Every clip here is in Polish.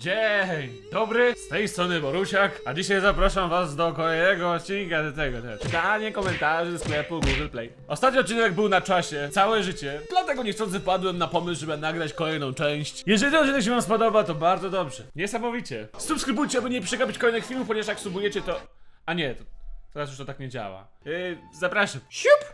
Dzień dobry, z tej strony Borusiak, a dzisiaj zapraszam was do kolejnego odcinka do tego też. Czytanie komentarzy ze sklepu Google Play. Ostatni odcinek był na czasie, całe życie, dlatego niechcący padłem na pomysł, żeby nagrać kolejną część. Jeżeli ten odcinek się wam spodoba, to bardzo dobrze, niesamowicie. Subskrybujcie, aby nie przegapić kolejnych filmów, ponieważ jak subujecie to... A nie, to teraz już to tak nie działa. Zapraszam. Siup!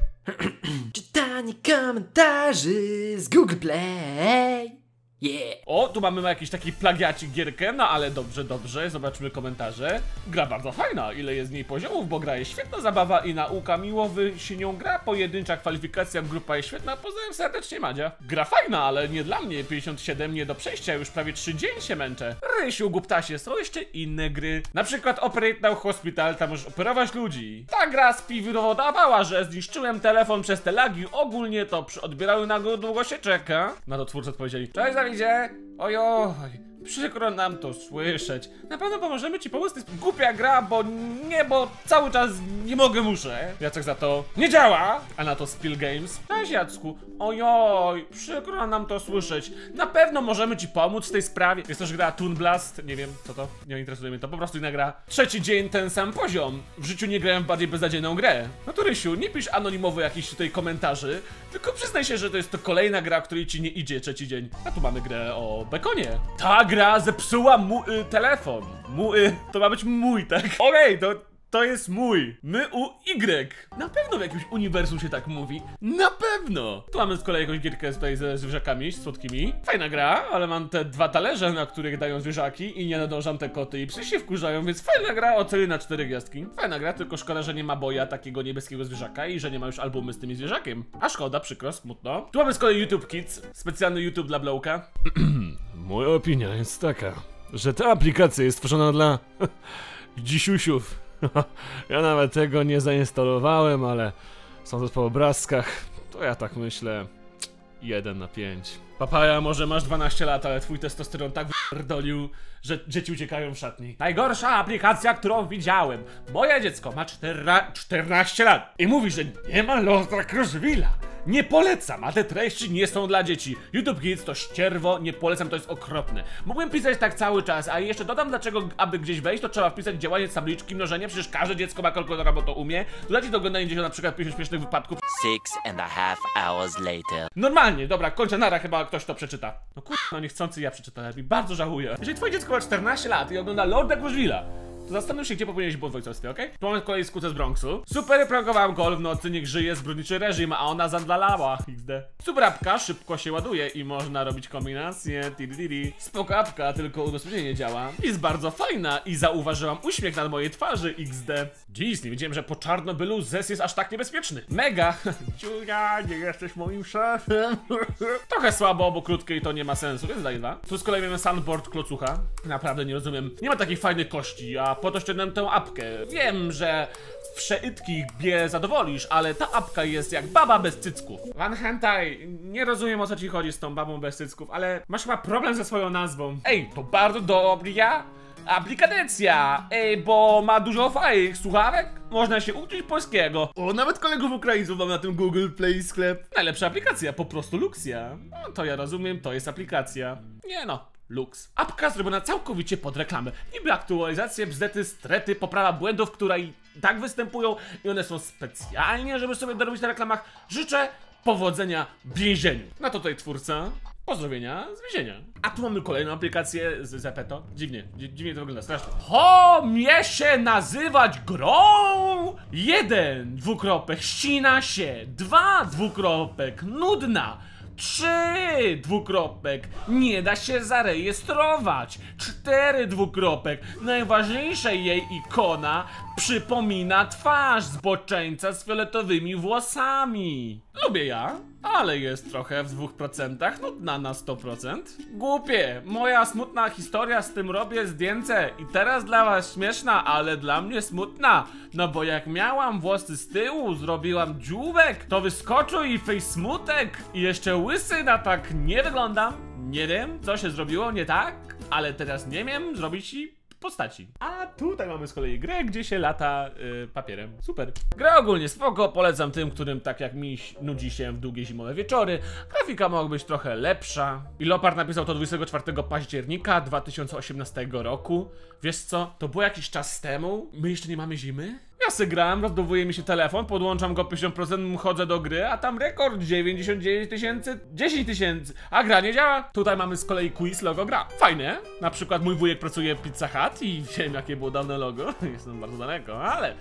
Czytanie komentarzy z Google Play. Yeah. O, tu mamy jakiś taki plagiacik gierkę, no ale dobrze, dobrze, zobaczmy komentarze. Gra bardzo fajna, ile jest z niej poziomów, bo gra jest świetna, zabawa i nauka, miłowy się nią gra, pojedyncza kwalifikacja, grupa jest świetna, pozdrawiam serdecznie Madzia. Gra fajna, ale nie dla mnie, 57 nie do przejścia, już prawie 3 dzień się męczę. Rysiu, Guptasie, są jeszcze inne gry, na przykład Operate Now Hospital, tam możesz operować ludzi. Ta gra z Piwi dowodowała, że zniszczyłem telefon przez te lagi, ogólnie to odbierały na górę, długo się czeka. Na to twórcy odpowiedzieli, cześć, idzie? Ojoj, przykro nam to słyszeć. Na pewno pomożemy ci pomóc, to jest głupia gra, bo cały czas nie mogę, muszę. Jacek za to nie działa, a na to Spill Games. Cześć Jacku, ojoj, przykro nam to słyszeć. Na pewno możemy ci pomóc w tej sprawie. Jest też gra Toon Blast, nie wiem co to, nie interesuje mnie to, po prostu inna gra. Trzeci dzień, ten sam poziom. W życiu nie grałem w bardziej beznadziejną grę. No to Rysiu, nie pisz anonimowo jakichś tutaj komentarzy, tylko przyznaj się, że to jest to kolejna gra, której ci nie idzie trzeci dzień. A tu mamy grę o bekonie. Ta gra zepsuła mu telefon. To ma być mój, tak? Okej, to jest mój. My u Y. Na pewno w jakimś uniwersum się tak mówi. Na pewno. Tu mamy z kolei jakąś gierkę tutaj ze zwierzakami, z słodkimi. Fajna gra, ale mam te dwa talerze, na których dają zwierzaki i nie nadążam, te koty i psy się wkurzają, więc fajna gra, oceny na 4 gwiazdki. Fajna gra, tylko szkoda, że nie ma boja takiego niebieskiego zwierzaka i że nie ma już albumy z tym zwierzakiem. A szkoda, przykro, smutno. Tu mamy z kolei YouTube Kids, specjalny YouTube dla Blowka. Moja opinia jest taka, że ta aplikacja jest stworzona dla dzisiusiów. Ja nawet tego nie zainstalowałem, ale sądząc po obrazkach, to ja tak myślę 1/5. Papaja, może masz 12 lat, ale twój testosteron tak wydolił, że dzieci uciekają w szatni. Najgorsza aplikacja, którą widziałem. Moje dziecko ma 14 lat i mówi, że nie ma Lorda Krożwila. Nie polecam, a te treści nie są dla dzieci. YouTube Kids to ścierwo, nie polecam, to jest okropne. Mógłbym pisać tak cały czas, a jeszcze dodam dlaczego, aby gdzieś wejść, to trzeba wpisać działanie z tabliczki, mnożenie, przecież każde dziecko ma kalkulatora, bo to umie. Dodajcie do oglądania dzieci na przykład 50 śmiesznych wypadków. 6.5 hours later. Normalnie, dobra, kończę, nara, chyba ktoś to przeczyta. No kurwa, niechcący ja przeczytałem i bardzo żałuję. Jeżeli twoje dziecko ma 14 lat i ogląda Lorda Krożwila, to zastanów się, gdzie popełniłeś błąd w ojcostwie, okej? Tu mamy kolejny skutę z Bronxu. Super, prankowałem golf, nocy niech żyje zbrodniczy reżim, a ona zadlalała. XD. Super apka, szybko się ładuje i można robić kombinacje. Spoko apka, tylko udostępnienie nie działa. Jest bardzo fajna i zauważyłam uśmiech na mojej twarzy. XD. Dziś nie wiedziałem, że po Czarnobylu zes jest aż tak niebezpieczny. Mega. Dziunia, nie jesteś moim szefem. Trochę słabo, bo krótkie i to nie ma sensu, więc daj dwa. Tu z kolei mamy sandboard klocucha. Naprawdę nie rozumiem. Nie ma takich fajnych kości, a po to ściągnąłem tę apkę. Wiem, że wszeitki mnie zadowolisz, ale ta apka jest jak baba bez cycków. Van Hentai, nie rozumiem, o co ci chodzi z tą babą bez cycków, ale masz chyba problem ze swoją nazwą. Ej, to bardzo dobra aplikacja, ej, bo ma dużo fajnych słuchawek. Można się uczyć polskiego. O, nawet kolegów Ukraińców mam na tym Google Play sklep. Najlepsza aplikacja, po prostu luksja. No to ja rozumiem, to jest aplikacja. Nie no. Lux. Apka zrobiona całkowicie pod reklamę. Niby aktualizacje, bzdety, strety, poprawa błędów, która i tak występują i one są specjalnie, żeby sobie dorobić na reklamach. Życzę powodzenia w więzieniu. Na to tutaj twórca. Pozdrowienia z więzienia. A tu mamy kolejną aplikację z Zepeto. Dziwnie to wygląda, strasznie. Mnie się nazywać grą? 1 : ścina się. 2 : nudna. 3 : nie da się zarejestrować. 4 : najważniejsza jej ikona przypomina twarz zboczeńca z fioletowymi włosami. Lubię ja, ale jest trochę w 2%, nudna na 100%. Głupie, moja smutna historia, z tym robię zdjęcie i teraz dla was śmieszna, ale dla mnie smutna. No bo jak miałam włosy z tyłu, zrobiłam dzióbek, to wyskoczył i face smutek. I jeszcze łysy na tak nie wyglądam. Nie wiem, co się zrobiło nie tak, ale teraz nie wiem zrobić i postaci. A tutaj mamy z kolei grę, gdzie się lata papierem. Super. Gra ogólnie spoko, polecam tym, którym tak jak mi nudzi się w długie zimowe wieczory. Grafika mogła być trochę lepsza. I Leopard napisał to 24 października 2018 roku. Wiesz co, to było jakiś czas temu. My jeszcze nie mamy zimy? Ja se gram, rozładowuje mi się telefon, podłączam go 50%, chodzę do gry, a tam rekord 99 tysięcy, 10 tysięcy, a gra nie działa. Tutaj mamy z kolei quiz logo gra. Fajne, na przykład mój wujek pracuje w Pizza Hut i wiem jakie było dawne logo, jestem bardzo daleko, ale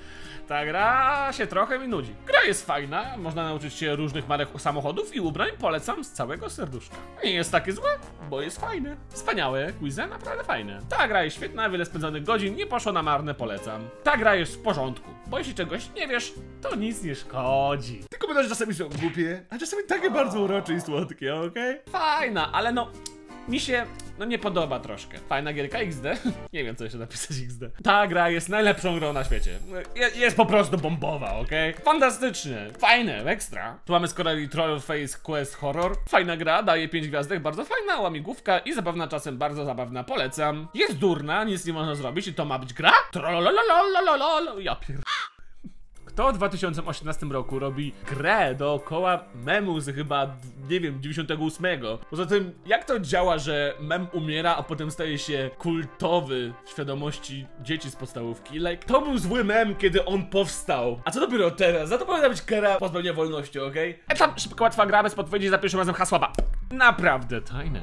ta gra się trochę mi nudzi. Gra jest fajna, można nauczyć się różnych marek samochodów i ubrań, polecam z całego serduszka. Nie jest takie złe, bo jest fajne. Wspaniałe quizy, naprawdę fajne. Ta gra jest świetna, wiele spędzonych godzin, nie poszło na marne, polecam. Ta gra jest w porządku. Bo jeśli czegoś nie wiesz, to nic nie szkodzi. Te komentarze czasami są głupie, a czasami takie bardzo urocze i słodkie, okej? Fajna, ale no, mi się nie podoba troszkę. Fajna gierka XD. Nie wiem co jeszcze napisać XD. Ta gra jest najlepszą grą na świecie. Jest po prostu bombowa, okej? Fantastycznie, fajne, ekstra. Tu mamy z kolei Troll Face Quest Horror. Fajna gra, daje 5 gwiazdek, bardzo fajna, łamigłówka i zabawna czasem, bardzo zabawna, polecam. Jest durna, nic nie można zrobić i to ma być gra? Trollolololololol. Ja pier... Kto w 2018 roku robi grę dookoła memu z chyba, nie wiem, 98. Poza tym, jak to działa, że mem umiera, a potem staje się kultowy w świadomości dzieci z podstawówki? Like, to był zły mem, kiedy on powstał. A co dopiero teraz? Za to powinna być kara pozbawienia wolności, okej? Okay? Tam szybko, łatwa gra, bez podpowiedzi, za pierwszym razem hasła, ba. Naprawdę tajne,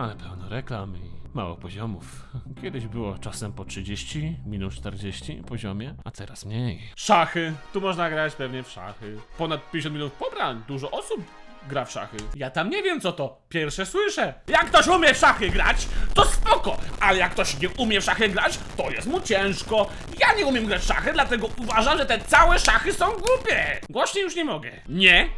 ale pełno reklamy. Mało poziomów. Kiedyś było czasem po 30, minus 40 poziomie, a teraz mniej. Szachy. Tu można grać pewnie w szachy. Ponad 50 milionów pobrań. Dużo osób gra w szachy. Ja tam nie wiem co to. Pierwsze słyszę. Jak ktoś umie w szachy grać, to spoko. Ale jak ktoś nie umie w szachy grać, to jest mu ciężko. Ja nie umiem grać w szachy, dlatego uważam, że te całe szachy są głupie. Głośniej już nie mogę. Nie.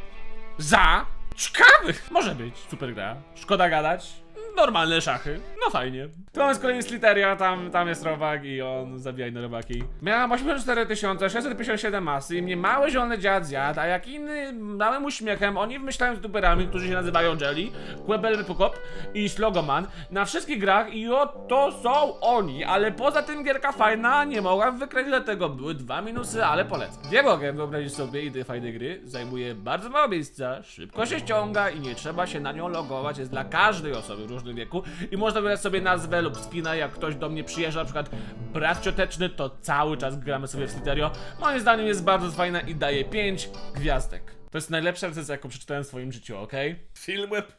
Za. Ciekawy. Może być. Super gra. Szkoda gadać. Normalne szachy, no fajnie. Tu mamy z kolei Sliteria, tam jest robak i on zabija inne robaki. Miałam 84 657 masy i mnie mały zielony dziad zjadł, a jak inny małym uśmiechem oni wymyślają z duperami, którzy się nazywają Jelly, Quebel Pokop i Slogoman na wszystkich grach i oto są oni, ale poza tym gierka fajna, nie mogłam wykreślić dlatego, były dwa minusy, ale polecam. Nie mogę wyobrazić sobie i tej fajnej gry, zajmuje bardzo mało miejsca, szybko się ściąga i nie trzeba się na nią logować, jest dla każdej osoby w różnym wieku i można wybrać sobie nazwę lub skina. Jak ktoś do mnie przyjeżdża, na przykład brat cioteczny, to cały czas gramy sobie w Sliterio. Moim zdaniem jest bardzo fajna i daje 5 gwiazdek. To jest najlepsza recenzja, jaką przeczytałem w swoim życiu, okej? Okay? Film web.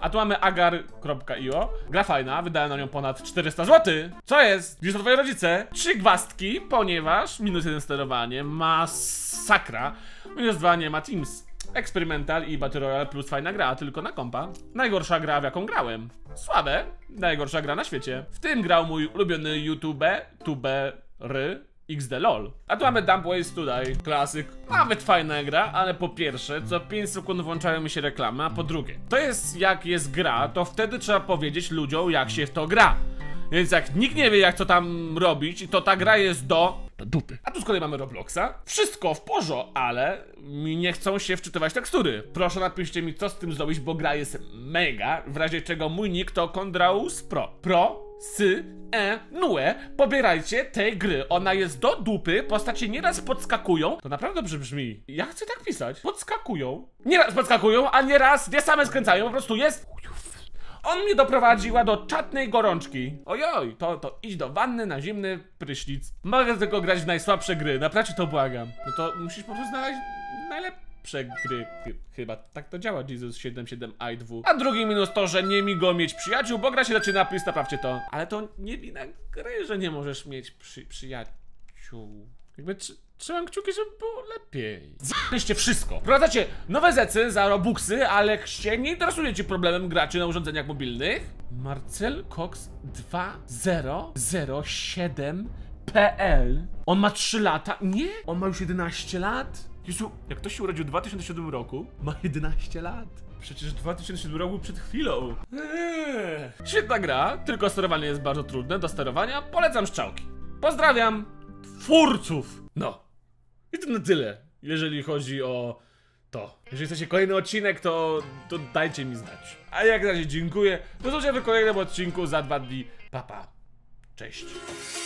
A tu mamy agar.io. Gra fajna, wydałem na nią ponad 400 zł. Co jest? Już to twoje rodzice. 3 gwiazdki, ponieważ minus 1 sterowanie, masakra. Minus 2 nie ma Teams. Eksperymental i Battle Royale plus fajna gra, tylko na kompa. Najgorsza gra, w jaką grałem. Słabe, najgorsza gra na świecie. W tym grał mój ulubiony youtuber XDLOL. A tu mamy Dumb Ways to Die, klasyk. Nawet fajna gra, ale po pierwsze, co 5 sekund włączają mi się reklamy, a po drugie, to jest jak jest gra, to wtedy trzeba powiedzieć ludziom jak się w to gra. Więc jak nikt nie wie jak co tam robić, to ta gra jest do dupy. A tu z kolei mamy Robloxa. Wszystko w porządku, ale mi nie chcą się wczytywać tekstury. Proszę napiszcie mi co z tym zrobić, bo gra jest mega. W razie czego mój nick to Kondraus Pro. Pobierajcie tej gry, ona jest do dupy, postacie nieraz podskakują. To naprawdę dobrze brzmi, ja chcę tak pisać. Podskakują. Nieraz podskakują, a nieraz nie same skręcają, po prostu jest... On mnie doprowadziła do czatnej gorączki. Ojoj, to idź do wanny na zimny prysznic. Mogę tylko grać w najsłabsze gry, naprawdę to błagam. No to musisz po prostu znaleźć najlepsze gry. Chyba tak to działa, Jesus 77 i2. A drugi minus to, że nie migo mieć przyjaciół, bo gra się zaczyna pis, naprawcie to. Ale to nie wina gry, że nie możesz mieć przyjaciół. Jakby trzymam kciuki, żeby było lepiej. Zjadliście wszystko. Wprowadzacie nowe zecy za robuxy, ale się nie interesujecie problemem graczy na urządzeniach mobilnych. Marcel Cox 2007.pl. On ma 3 lata? Nie? On ma już 11 lat? Jezu, jak ktoś się urodził w 2007 roku, ma 11 lat. Przecież 2007 roku przed chwilą. Świetna gra, tylko sterowanie jest bardzo trudne do sterowania. Polecam strzałki. Pozdrawiam twórców! No. I to na tyle, jeżeli chodzi o to. Jeżeli chcecie kolejny odcinek, to dajcie mi znać. A jak na razie dziękuję. Do zobaczenia w kolejnym odcinku za 2 dni. Pa, pa. Cześć.